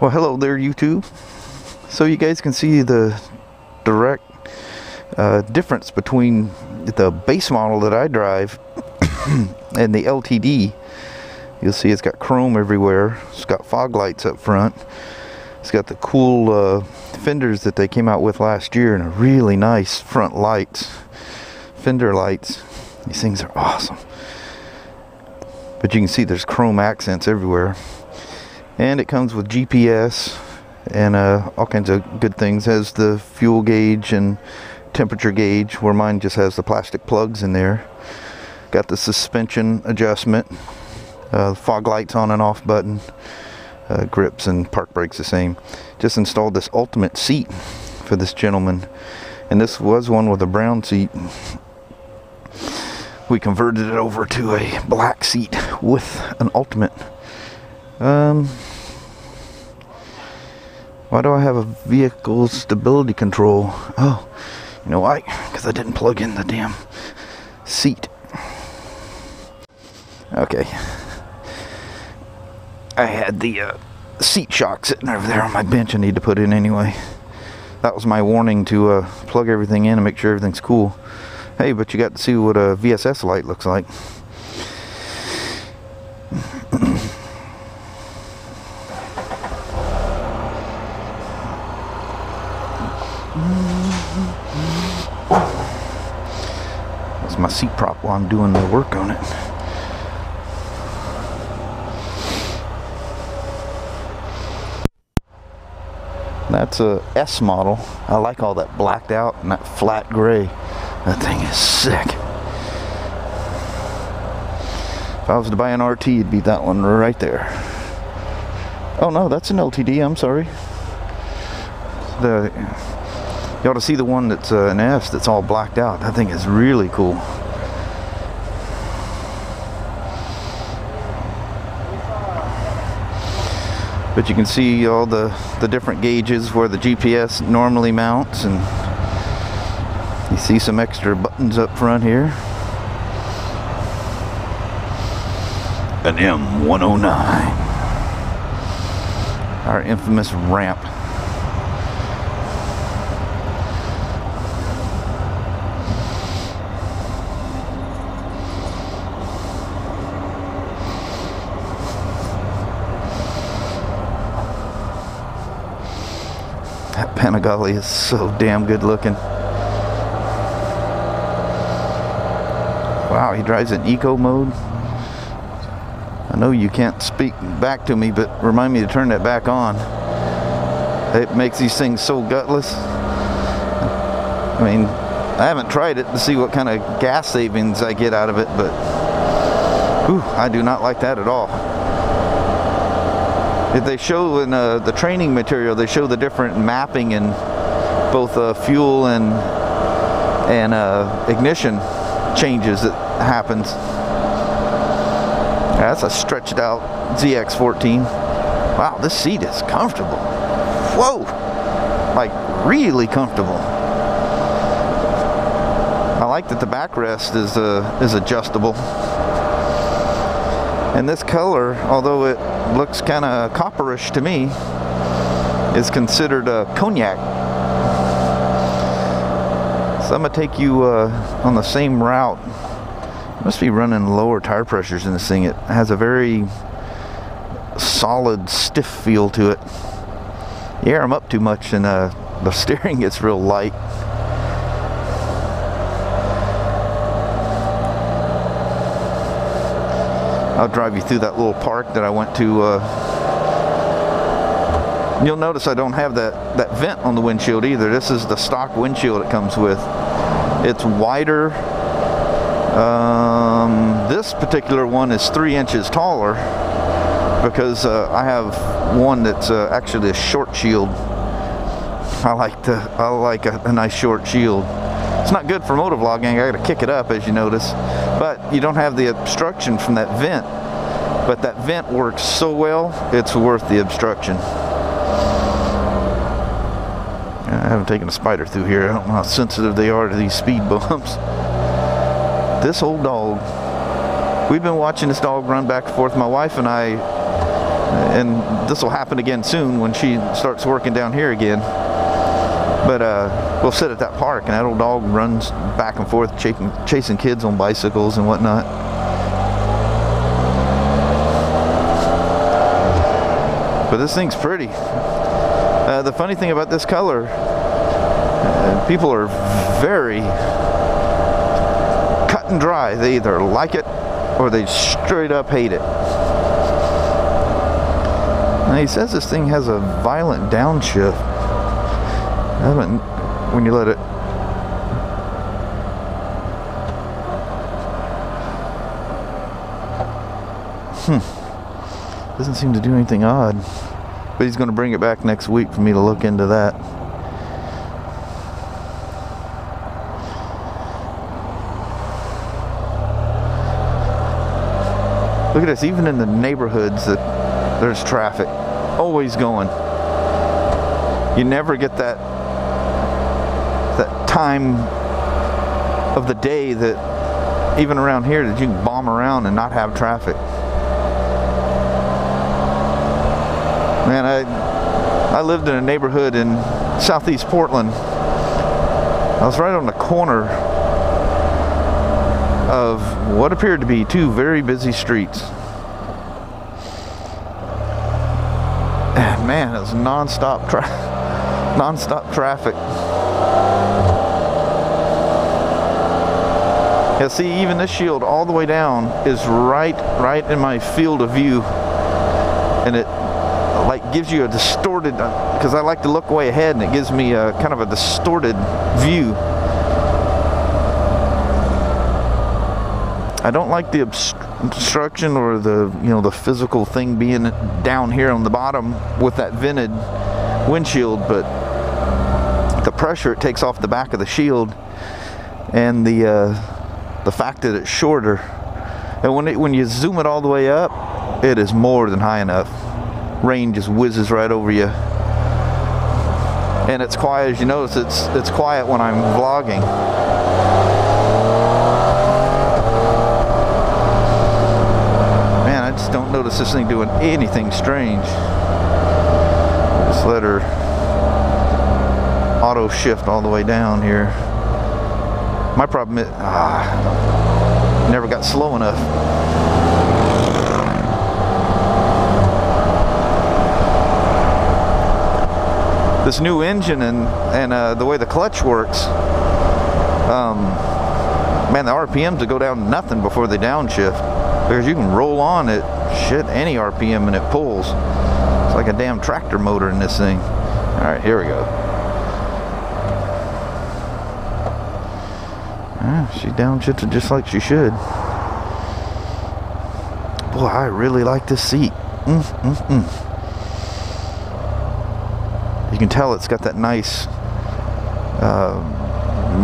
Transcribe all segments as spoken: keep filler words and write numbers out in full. Well, hello there, YouTube. So you guys can see the direct uh, difference between the base model that I drive and the L T D. You'll see it's got chrome everywhere. It's got fog lights up front. It's got the cool uh, fenders that they came out with last year, and a really nice front lights, fender lights. These things are awesome. But you can see there's chrome accents everywhere. And it comes with G P S and uh, all kinds of good things. It has the fuel gauge and temperature gauge, where mine just has the plastic plugs in there. Got the suspension adjustment, uh, fog lights on and off button, uh, grips and park brakes the same. Just installed this ultimate seat for this gentleman, and this was one with a brown seat. We converted it over to a black seat with an ultimate. Um, why do I have a vehicle stability control? Oh, you know why? Because I didn't plug in the damn seat. Okay. I had the uh, seat shock sitting over there on my bench I need to put in anyway. That was my warning to uh, plug everything in and make sure everything's cool. Hey, but you got to see what a V S S light looks like. That's my seat prop while I'm doing the work on it. That's a S model. I like all that blacked out and that flat gray. That thing is sick. If I was to buy an R T, it'd be that one right there. Oh no, that's an L T D, I'm sorry. The, you ought to see the one that's uh, an S that's all blacked out. That thing is really cool. But you can see all the, the different gauges where the G P S normally mounts, and you see some extra buttons up front here. An M one oh nine. Our infamous ramp. That Panigale is so damn good looking. Wow, he drives in eco mode. I know you can't speak back to me, but remind me to turn that back on. It makes these things so gutless. I mean, I haven't tried it to see what kind of gas savings I get out of it, but whew, I do not like that at all. If they show in uh, the training material, they show the different mapping in both uh, fuel and and uh, ignition changes that happens. Yeah, that's a stretched out Z X fourteen. Wow, this seat is comfortable. Whoa, like really comfortable. I like that the backrest is uh, is adjustable. And this color, although it looks kind of copperish to me, is considered a cognac. So I'm gonna take you uh, on the same route. Must be running lower tire pressures in this thing. It has a very solid, stiff feel to it. You air them up too much, and uh, the steering gets real light. I'll drive you through that little park that I went to. Uh, you'll notice I don't have that, that vent on the windshield either. This is the stock windshield it comes with. It's wider. Um, this particular one is three inches taller because uh, I have one that's uh, actually a short shield. I like, to, I like a, a nice short shield. It's not good for motovlogging. I gotta kick it up, as you notice, but you don't have the obstruction from that vent. But that vent works so well, it's worth the obstruction. I haven't taken a spider through here. I don't know how sensitive they are to these speed bumps. This old dog, we've been watching this dog run back and forth. My wife and I and this will happen again soon when she starts working down here again. But uh, we'll sit at that park, and that old dog runs back and forth chasing, chasing kids on bicycles and whatnot. But this thing's pretty. Uh, the funny thing about this color, uh, people are very cut and dry. They either like it or they straight up hate it. Now he says this thing has a violent downshift. I mean, when you let it, hmm, doesn't seem to do anything odd, but he's going to bring it back next week for me to look into that. Look at this, even in the neighborhoods that there's traffic, always going. You never get that that time of the day that even around here that you can bomb around and not have traffic. Man, I I lived in a neighborhood in southeast Portland. I was right on the corner of what appeared to be two very busy streets. Man, it was non-stop tra non-stop traffic. Yeah, see, even this shield all the way down is right, right in my field of view, and it like gives you a distorted, because I like to look way ahead, and it gives me a kind of a distorted view. I don't like the obstruction or the, you know, the physical thing being down here on the bottom with that vented windshield, but the pressure it takes off the back of the shield and the uh, the fact that it's shorter, and when it, when you zoom it all the way up, it is more than high enough. Rain just whizzes right over you, and it's quiet. As you notice, it's it's quiet when I'm vlogging. Man, I just don't notice this thing doing anything strange. Just let her auto shift all the way down here. My problem is, ah, never got slow enough. This new engine and, and uh, the way the clutch works, um, man, the R P Ms will go down to nothing before they downshift, because you can roll on it, shit, any R P M, and it pulls. It's like a damn tractor motor in this thing. All right, here we go. She downshifted just like she should. Boy, I really like this seat. Mm, mm, mm. You can tell it's got that nice uh,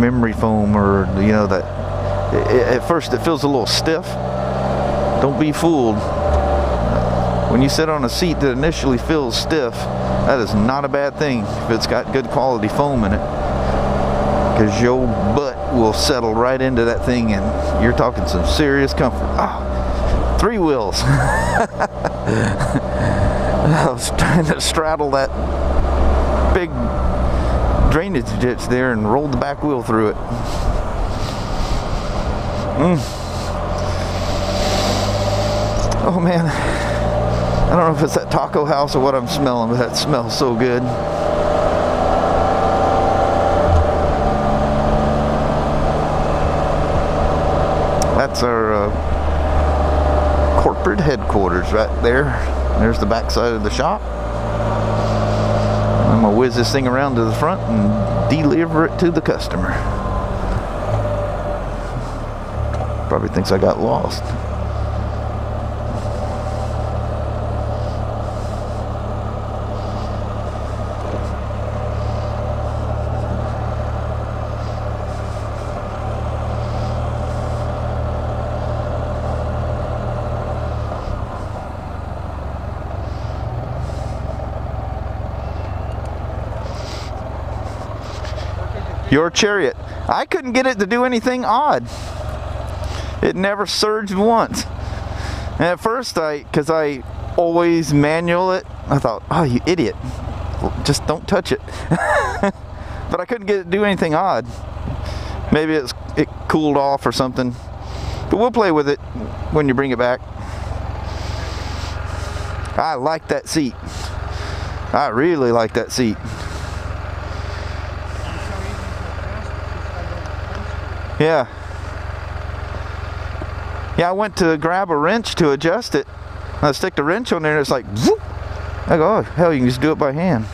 memory foam, or you know that. It, at first, it feels a little stiff. Don't be fooled. When you sit on a seat that initially feels stiff, that is not a bad thing if it's got good quality foam in it, because your butt will settle right into that thing, and you're talking some serious comfort. Oh, three wheels. I was trying to straddle that big drainage ditch there and rolled the back wheel through it. Mm. Oh man, I don't know if it's that taco house or what I'm smelling, but that smells so good. That's our uh, corporate headquarters right there. There's the back side of the shop. I'm gonna whiz this thing around to the front and deliver it to the customer. Probably thinks I got lost. Your chariot. I couldn't get it to do anything odd. It never surged once. And at first I, because I always manual it. I thought, oh, you idiot, just don't touch it. But I couldn't get it to do anything odd. Maybe it's it cooled off or something, but we'll play with it when you bring it back. I like that seat. I really like that seat. Yeah. Yeah, I went to grab a wrench to adjust it. I stick the wrench on there and it's like, whoop. I go, oh, hell, you can just do it by hand.